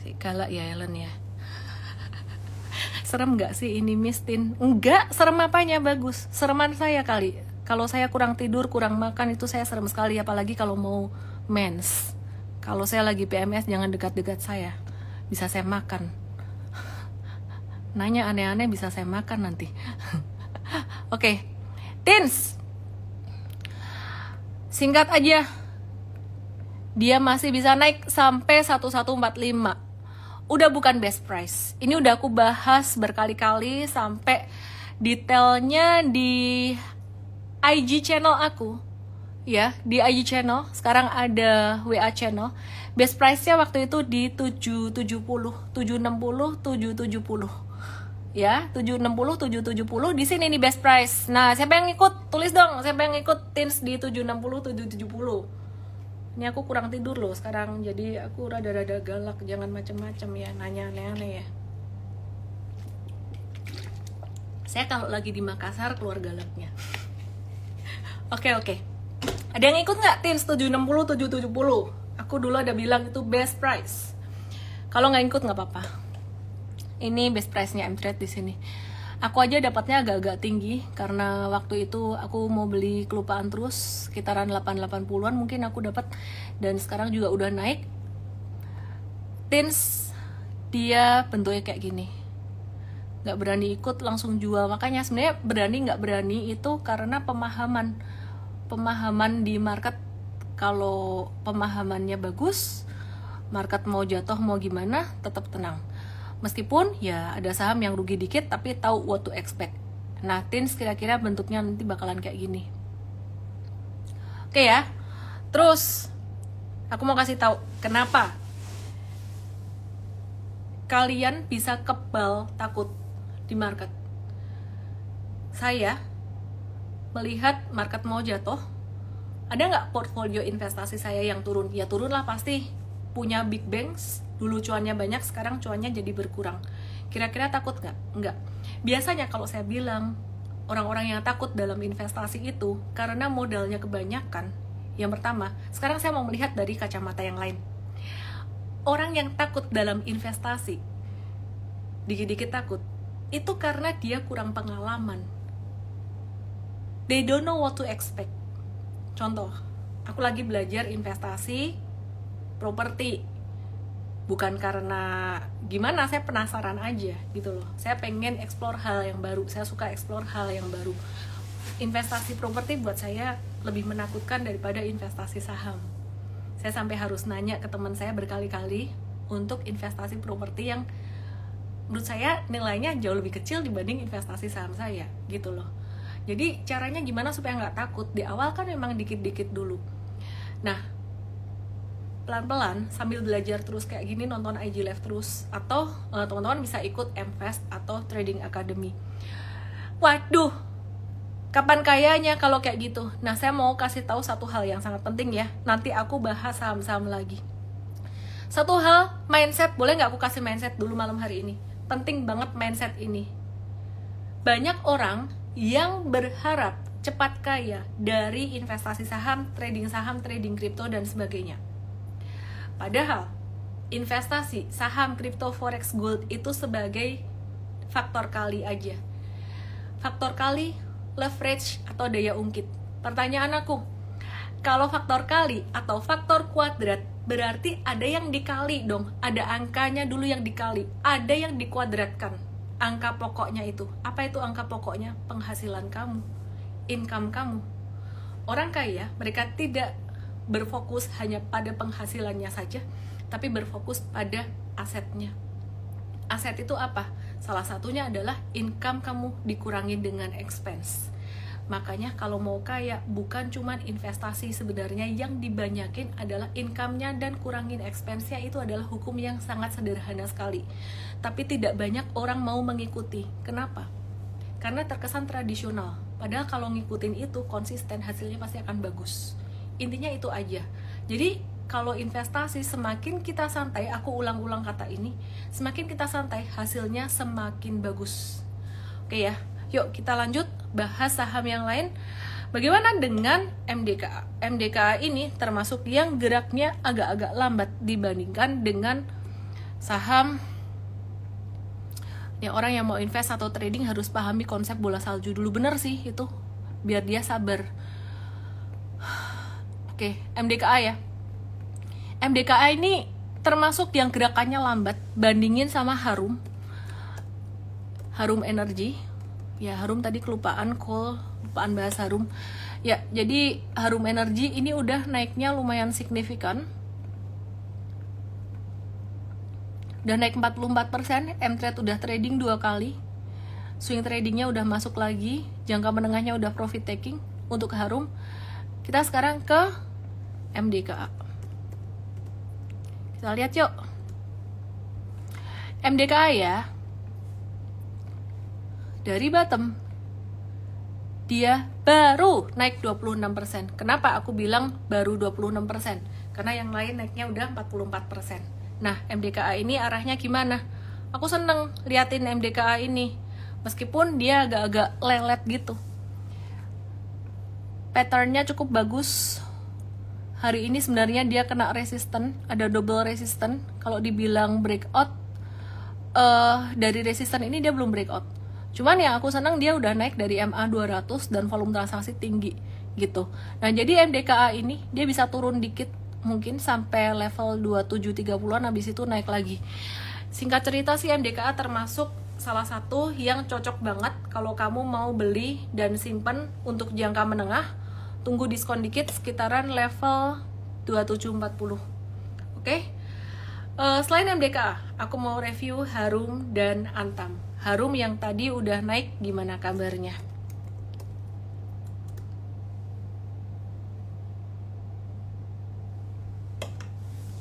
Si galak ya Ellen ya. Serem gak sih ini Miss Tin? Enggak, serem apanya, bagus. Sereman saya kali. Kalau saya kurang tidur, kurang makan, itu saya serem sekali. Apalagi kalau mau mens. Kalau saya lagi P M S, jangan dekat-dekat saya. Bisa saya makan. Nanya aneh-aneh, bisa saya makan nanti. Oke, okay. Tins. Singkat aja. Dia masih bisa naik sampai sebelas empat puluh lima. Udah bukan best price. Ini udah aku bahas berkali-kali sampai detailnya di I G channel aku. Ya, di I G channel. Sekarang ada W A channel. Best price-nya waktu itu di tujuh tujuh puluh, tujuh enam puluh, tujuh tujuh puluh. Ya, tujuh enam puluh, tujuh tujuh puluh. Di sini nih best price. Nah, siapa yang ikut? Tulis dong, siapa yang ikut Tins di tujuh enam puluh, tujuh tujuh puluh. Ini aku kurang tidur loh sekarang, jadi aku rada-rada galak, jangan macem-macem ya, nanya aneh-aneh ya. Saya kalau lagi di Makassar keluar galaknya. Oke okay, oke okay. Ada yang ikut nggak Tins tujuh enam puluh, tujuh tujuh puluh? Aku dulu ada bilang itu best price. Kalau nggak ikut nggak apa-apa. Ini best price-nya Emtrade di sini. Aku aja dapatnya agak-agak tinggi karena waktu itu aku mau beli kelupaan terus sekitaran delapan delapan puluhan mungkin aku dapat, dan sekarang juga udah naik. Tins dia bentuknya kayak gini. Nggak berani ikut langsung jual, makanya sebenarnya berani nggak berani itu karena pemahaman pemahaman di market. Kalau pemahamannya bagus, market mau jatuh mau gimana tetap tenang. Meskipun ya ada saham yang rugi dikit, tapi tahu what to expect. Nah, Tins kira-kira bentuknya nanti bakalan kayak gini. Oke okay ya. Terus, aku mau kasih tahu kenapa kalian bisa kebal takut di market. Saya melihat market mau jatuh. Ada nggak portfolio investasi saya yang turun? Ya turun lah pasti. Punya big banks. Dulu cuannya banyak, sekarang cuannya jadi berkurang. Kira-kira takut nggak? Nggak. Biasanya kalau saya bilang, orang-orang yang takut dalam investasi itu karena modalnya kebanyakan. Yang pertama, sekarang saya mau melihat dari kacamata yang lain. Orang yang takut dalam investasi, dikit-dikit takut, itu karena dia kurang pengalaman. They don't know what to expect. Contoh, aku lagi belajar investasi properti. Bukan karena gimana, saya penasaran aja gitu loh. Saya pengen explore hal yang baru, saya suka explore hal yang baru. Investasi properti buat saya lebih menakutkan daripada investasi saham. Saya sampai harus nanya ke teman saya berkali-kali untuk investasi properti yang menurut saya nilainya jauh lebih kecil dibanding investasi saham saya, gitu loh. Jadi caranya gimana supaya nggak takut? Di awal kan memang dikit-dikit dulu. Nah, pelan-pelan sambil belajar terus kayak gini, nonton I G Live terus, atau uh, teman-teman bisa ikut M F S atau Trading Academy. Waduh, kapan kayanya kalau kayak gitu? Nah, saya mau kasih tahu satu hal yang sangat penting ya. Nanti aku bahas saham-saham lagi. Satu hal, mindset. Boleh nggak aku kasih mindset dulu malam hari ini? Penting banget mindset ini. Banyak orang yang berharap cepat kaya dari investasi saham, trading saham, trading kripto, dan sebagainya. Padahal, investasi saham, kripto, forex, gold itu sebagai faktor kali aja. Faktor kali, leverage, atau daya ungkit. Pertanyaan aku, kalau faktor kali atau faktor kuadrat, berarti ada yang dikali dong. Ada angkanya dulu yang dikali, ada yang dikuadratkan. Angka pokoknya itu. Apa itu angka pokoknya? Penghasilan kamu, income kamu. Orang kaya, mereka tidak berfokus hanya pada penghasilannya saja, tapi berfokus pada asetnya. Aset itu apa? Salah satunya adalah income kamu dikurangi dengan expense. Makanya kalau mau kaya, bukan cuman investasi sebenarnya, yang dibanyakin adalah income-nya dan kurangin expense-nya. Itu adalah hukum yang sangat sederhana sekali. Tapi tidak banyak orang mau mengikuti. Kenapa? Karena terkesan tradisional. Padahal kalau ngikutin itu, konsisten, hasilnya pasti akan bagus. Intinya itu aja. Jadi kalau investasi semakin kita santai, aku ulang-ulang kata ini, semakin kita santai, hasilnya semakin bagus. Oke ya, yuk kita lanjut bahas saham yang lain. Bagaimana dengan M D K A? M D K A ini termasuk yang geraknya agak-agak lambat dibandingkan dengan saham. Ya, orang yang mau invest atau trading harus pahami konsep bola salju dulu, bener sih itu, biar dia sabar. Oke, M D K A ya. M D K A ini termasuk yang gerakannya lambat. Bandingin sama Harum, Harum Energi. Ya, Harum tadi kelupaan call, kelupaan bahas Harum. Ya, jadi Harum Energi ini udah naiknya lumayan signifikan. Udah naik empat puluh empat persen, Emtrade udah trading dua kali. Swing tradingnya udah masuk lagi, jangka menengahnya udah profit taking untuk Harum. Kita sekarang ke M D K A. Kita lihat yuk. M D K A ya. Dari bottom dia baru naik dua puluh enam persen. Kenapa aku bilang baru dua puluh enam persen? Karena yang lain naiknya udah empat puluh empat persen. Nah, M D K A ini arahnya gimana? Aku seneng liatin M D K A ini. Meskipun dia agak-agak lelet gitu. Patternnya cukup bagus. Hari ini sebenarnya dia kena resisten, ada double resisten. Kalau dibilang breakout, uh, dari resisten ini dia belum breakout. Cuman yang aku senang, dia udah naik dari M A dua ratus dan volume transaksi tinggi gitu. Nah, jadi M D K A ini dia bisa turun dikit, mungkin sampai level dua tujuh tiga puluhan, habis itu naik lagi. Singkat cerita sih, M D K A termasuk salah satu yang cocok banget kalau kamu mau beli dan simpen untuk jangka menengah. Tunggu diskon dikit sekitaran level dua tujuh empat puluh. Oke, okay? uh, Selain M D K A, aku mau review Harum dan Antam. Harum yang tadi udah naik, gimana kabarnya?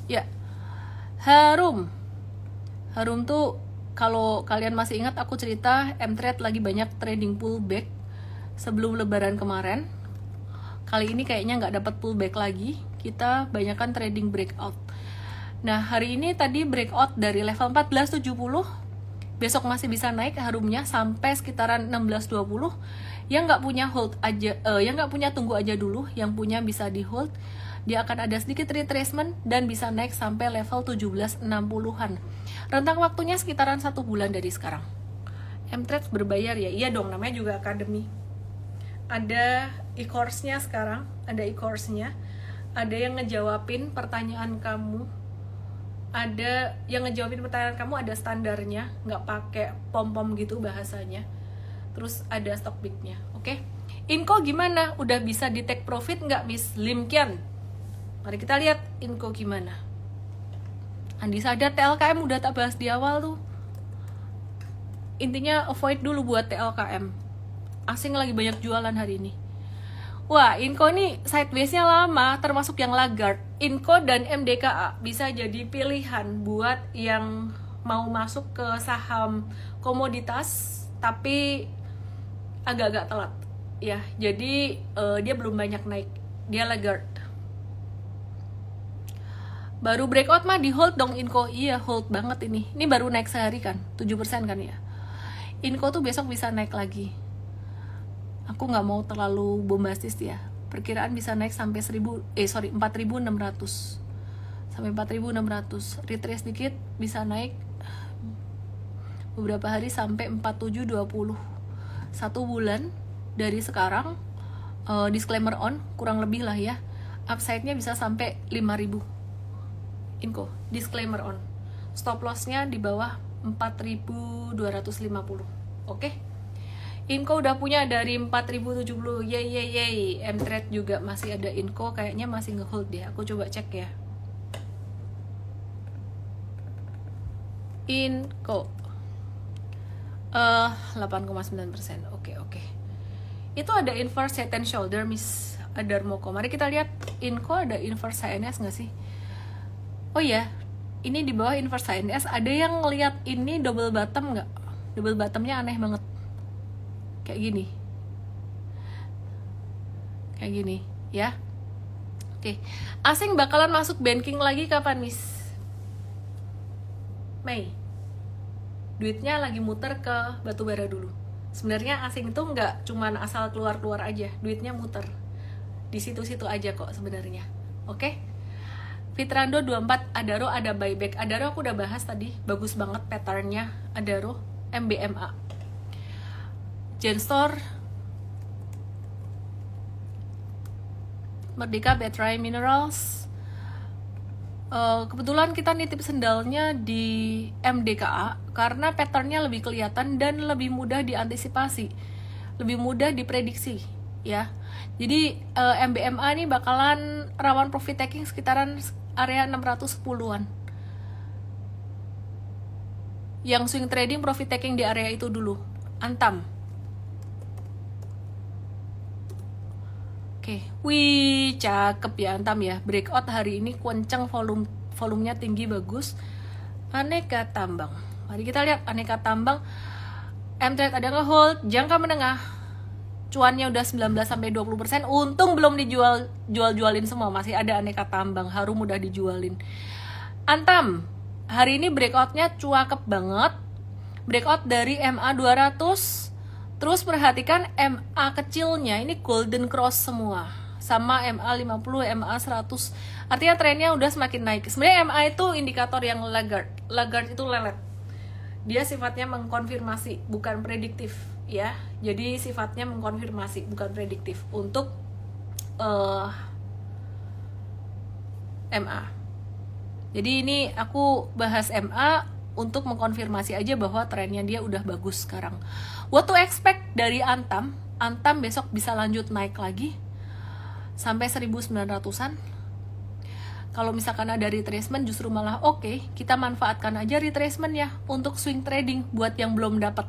Ya, Harum. Harum tuh, kalau kalian masih ingat, aku cerita Emtrade lagi banyak trading pullback sebelum lebaran kemarin. Kali ini kayaknya nggak dapat pullback lagi, kita banyakkan trading breakout. Nah, hari ini tadi breakout dari level empat belas tujuh puluh, besok masih bisa naik Harumnya sampai sekitaran enam belas dua puluh. Yang nggak punya hold aja, eh, yang nggak punya tunggu aja dulu, yang punya bisa di hold. Dia akan ada sedikit retracement dan bisa naik sampai level tujuh belas enam puluhan. Rentang waktunya sekitaran satu bulan dari sekarang. Emtrade berbayar ya, iya dong, namanya juga akademi. Ada e-course-nya sekarang, ada e-course-nya, ada yang ngejawabin pertanyaan kamu, ada yang ngejawabin pertanyaan kamu, ada standarnya, nggak pakai pom-pom gitu bahasanya, terus ada stock pick-nya, oke? Okay? I N C O gimana? Udah bisa di take profit nggak, Miss Limkian? Mari kita lihat INCO gimana. Andi sadar T L K M udah tak bahas di awal tuh. Intinya avoid dulu buat T L K M. Asing lagi banyak jualan hari ini. Wah, INCO ini sideways-nya lama, termasuk yang laggard. INCO dan M D K A bisa jadi pilihan buat yang mau masuk ke saham komoditas tapi agak-agak telat ya, jadi uh, dia belum banyak naik, dia laggard. Baru breakout mah di hold dong INCO. Iya, hold banget ini, ini baru naik sehari kan, tujuh persen kan ya. INCO tuh besok bisa naik lagi. Aku nggak mau terlalu bombastis ya, perkiraan bisa naik sampai seribu eh sorry empat ribu enam ratus sampai empat ribu enam ratus, retrace dikit bisa naik beberapa hari sampai empat tujuh dua puluh. Satu bulan dari sekarang, uh, disclaimer on, kurang lebih lah ya, upside-nya bisa sampai lima ribu INCO, disclaimer on, stop loss-nya di bawah empat ribu dua ratus lima puluh. Oke okay? INCO udah punya dari empat ribu tujuh puluh. Yeay yeay yeay. Emtrade juga masih ada INCO, kayaknya masih ngehold deh, aku coba cek ya. INCO uh, delapan koma sembilan persen. Oke, oke. Itu ada inverse Head and Shoulder Miss Adarmoko. Mari kita lihat INCO ada inverse H N S nggak sih? Oh ya, yeah. Ini di bawah inverse H N S. Ada yang ngeliat ini double bottom nggak? Double bottomnya aneh banget. Kayak gini. Kayak gini, ya. Oke, asing bakalan masuk banking lagi kapan, Miss? Mei, duitnya lagi muter ke batubara dulu. Sebenarnya asing itu nggak cuman asal keluar-keluar aja, duitnya muter di situ-situ aja kok sebenarnya. Oke, okay? Fitrando dua puluh empat, Adaro ada buyback. Adaro aku udah bahas tadi, bagus banget patternnya Adaro. M B M A, Genstore, Merdeka, Baterai Minerals. Uh, kebetulan kita nitip sendalnya di M D K A karena patternnya lebih kelihatan dan lebih mudah diantisipasi, lebih mudah diprediksi ya. Jadi uh, M B M A ini bakalan rawan profit taking sekitaran area enam ratus sepuluhan. Yang swing trading profit taking di area itu dulu. Antam. Oke, okay. Wih, cakep ya Antam ya. Breakout hari ini kenceng, volume volumenya tinggi, bagus. Aneka tambang. Mari kita lihat aneka tambang. Emtrade ada ngehold jangka menengah. Cuannya udah sembilan belas sampai dua puluh persen. Untung belum dijual jual-jualin semua, masih ada aneka tambang. Harum udah dijualin. Antam, hari ini breakoutnya cuakep banget. Breakout dari M A dua ratus. Terus perhatikan M A kecilnya, ini golden cross semua. Sama M A lima puluh, M A seratus. Artinya trennya udah semakin naik. Sebenarnya M A itu indikator yang laggard. Laggard itu lelet. Dia sifatnya mengkonfirmasi, bukan prediktif ya. Jadi sifatnya mengkonfirmasi, bukan prediktif untuk uh, M A. Jadi ini aku bahas M A untuk mengkonfirmasi aja bahwa trennya dia udah bagus sekarang. What to expect dari Antam? Antam besok bisa lanjut naik lagi sampai seribu sembilan ratusan. Kalau misalkan ada retracement justru malah oke, okay, kita manfaatkan aja retracement ya untuk swing trading buat yang belum dapat.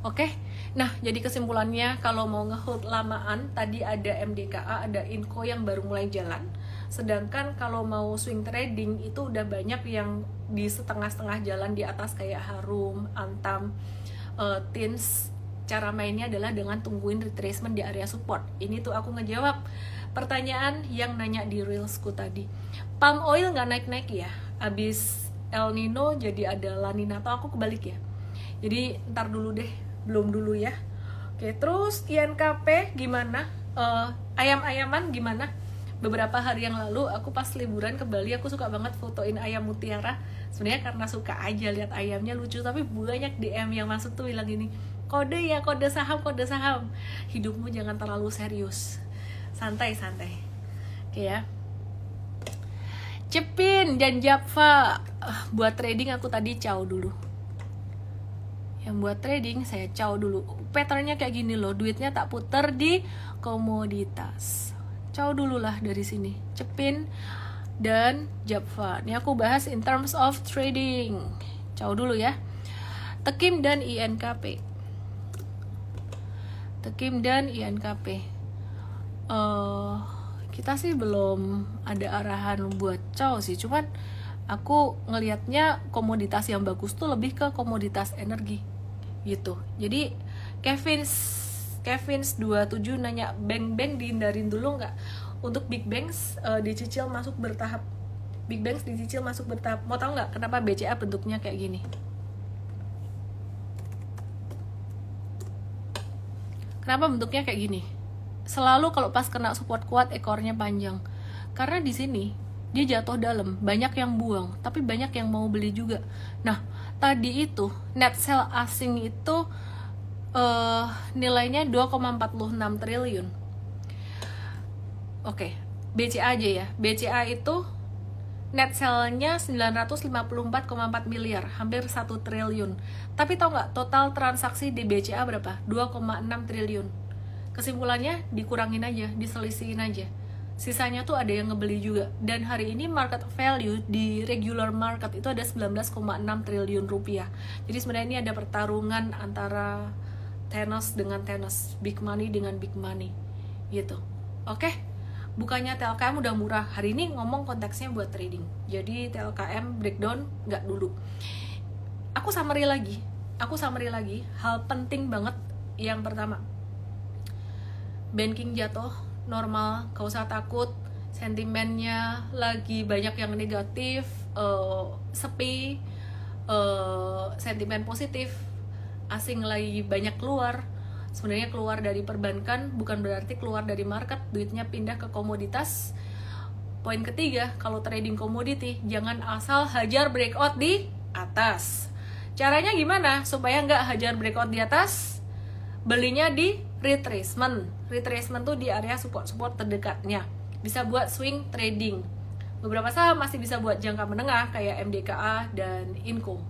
Oke, okay? Nah jadi kesimpulannya kalau mau ngehold lamaan, tadi ada M D K A, ada INCO yang baru mulai jalan. Sedangkan kalau mau swing trading itu udah banyak yang di setengah-setengah jalan di atas kayak Harum, Antam, uh, Tins. Cara mainnya adalah dengan tungguin retracement di area support. Ini tuh aku ngejawab pertanyaan yang nanya di reelsku tadi. Palm oil nggak naik-naik ya? Abis El Nino jadi ada La Nina atau aku kebalik ya? Jadi ntar dulu deh, belum dulu ya. Oke, terus I N K P gimana? Uh, ayam-ayaman gimana? Beberapa hari yang lalu aku pas liburan ke Bali aku suka banget fotoin ayam mutiara. Sebenarnya karena suka aja lihat ayamnya lucu, tapi banyak D M yang masuk tuh bilang gini, kode ya, kode saham, kode saham. Hidupmu jangan terlalu serius. Santai-santai. Oke ya. Cepin dan Japfa. Buat trading aku tadi caw dulu. Yang buat trading saya caw dulu. Patternnya kayak gini loh, duitnya tak puter di komoditas. Caw dululah dari sini. Cepin dan Japfa. Ini aku bahas in terms of trading. Jauh dulu ya. T K I M dan I N K P. T K I M dan I N K P. Uh, kita sih belum ada arahan buat cow sih, cuman aku ngelihatnya komoditas yang bagus tuh lebih ke komoditas energi gitu. Jadi Kevin's Kevin's dua puluh tujuh nanya, bank-bank dihindarin dulu nggak? Untuk big banks uh, dicicil masuk bertahap. Big banks dicicil masuk bertahap. Mau tahu nggak kenapa B C A bentuknya kayak gini? Kenapa bentuknya kayak gini? Selalu kalau pas kena support kuat ekornya panjang. Karena di sini dia jatuh dalam, banyak yang buang, tapi banyak yang mau beli juga. Nah, tadi itu net sell asing itu Uh, nilainya dua koma empat enam triliun. Oke, okay, B C A aja ya. B C A itu net sell-nya sembilan ratus lima puluh empat koma empat miliar, hampir satu triliun. Tapi tau nggak total transaksi di B C A berapa? dua koma enam triliun. Kesimpulannya dikurangin aja, diselisihin aja. Sisanya tuh ada yang ngebeli juga. Dan hari ini market value di regular market itu ada sembilan belas koma enam triliun rupiah. Jadi sebenarnya ini ada pertarungan antara Thanos dengan Thanos, big money dengan big money gitu. Oke, okay? Bukannya T L K M udah murah, hari ini ngomong konteksnya buat trading. Jadi T L K M breakdown nggak dulu. Aku summary lagi, aku summary lagi. Hal penting banget yang pertama, banking jatuh, normal, gak usah takut. Sentimennya lagi banyak yang negatif, uh, sepi, uh, sentimen positif. Asing lagi banyak keluar. Sebenarnya keluar dari perbankan bukan berarti keluar dari market, duitnya pindah ke komoditas. Poin ketiga, kalau trading komoditi jangan asal hajar breakout di atas. Caranya gimana supaya nggak hajar breakout di atas? Belinya di retracement. Retracement tuh di area support-support terdekatnya. Bisa buat swing trading. Beberapa saham masih bisa buat jangka menengah kayak M D K A dan I N C O.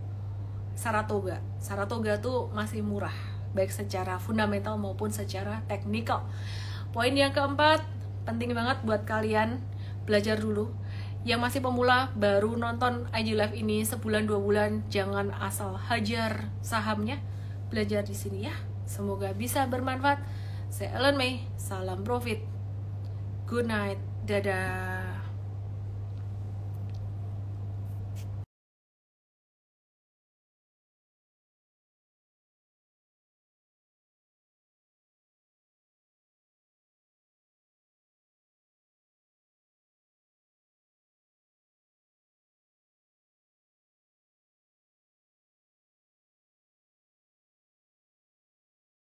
Saratoga. Saratoga tuh masih murah, baik secara fundamental maupun secara teknikal. Poin yang keempat, penting banget buat kalian belajar dulu. Yang masih pemula, baru nonton I G Live ini sebulan dua bulan, jangan asal hajar sahamnya. Belajar di sini ya. Semoga bisa bermanfaat. Saya Ellen May, salam profit. Good night. Dadah.